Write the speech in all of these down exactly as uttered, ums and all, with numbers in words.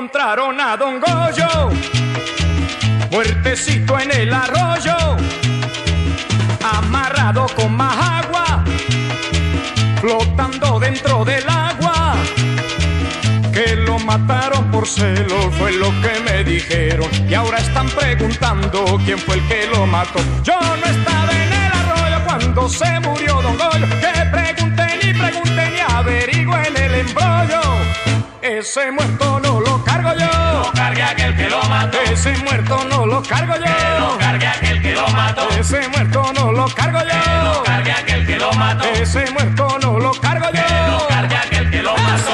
encontraron a Don Goyo, muertecito en el arroyo, amarrado con majagua, flotando dentro del agua. Que lo mataron por celos, fue lo que me dijeron, y ahora están preguntando quién fue el que lo mató. Yo no estaba en el arroyo cuando se murió Don Goyo, que pregunten y pregunten y averigüen el embrollo. Ese muerto no lo cargo yo, que lo cargue aquel que lo mató. Ese muerto no lo cargo yo, que lo cargue aquel que lo mató. Ese muerto no lo cargo yo, que lo cargue aquel que lo mató. Ese muerto no lo cargo yo, que lo cargue aquel que lo mató.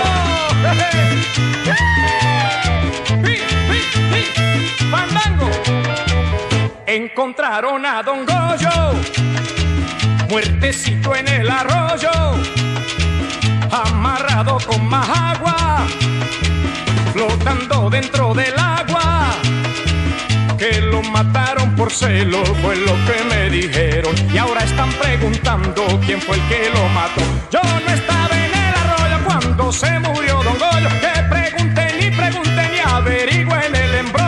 ¡Fandango! Encontraron a Don Goyo, muertecito en el arroyo, amarrado con majagua, flotando dentro del agua. Que lo mataron por celos, fue lo que me dijeron, y ahora están preguntando quién fue el que lo mató. Yo no estaba en el arroyo cuando se murió Don Goyo, que pregunten y pregunten y averigüen el embrollo.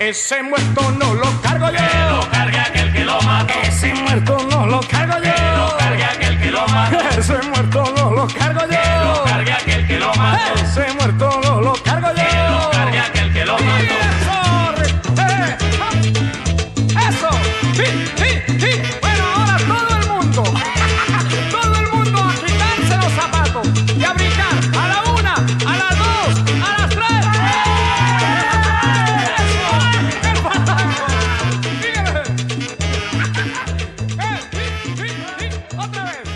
Ese muerto no lo cargo yo, que lo cargue aquel que lo mató. Ese muerto no lo cargo yo, que lo cargue aquel que lo mató. Ese muerto no lo cargo yo, que lo cargue aquel que lo mató. Ese muerto no lo cargo yo, que lo cargue aquel que lo mató. Eso, sí, sí, sí. Bueno, ahora todo el mundo, todo el mundo a quitarse los zapatos y a brincar a la una, a las dos, a las tres. Eso, el fandango. Otra vez.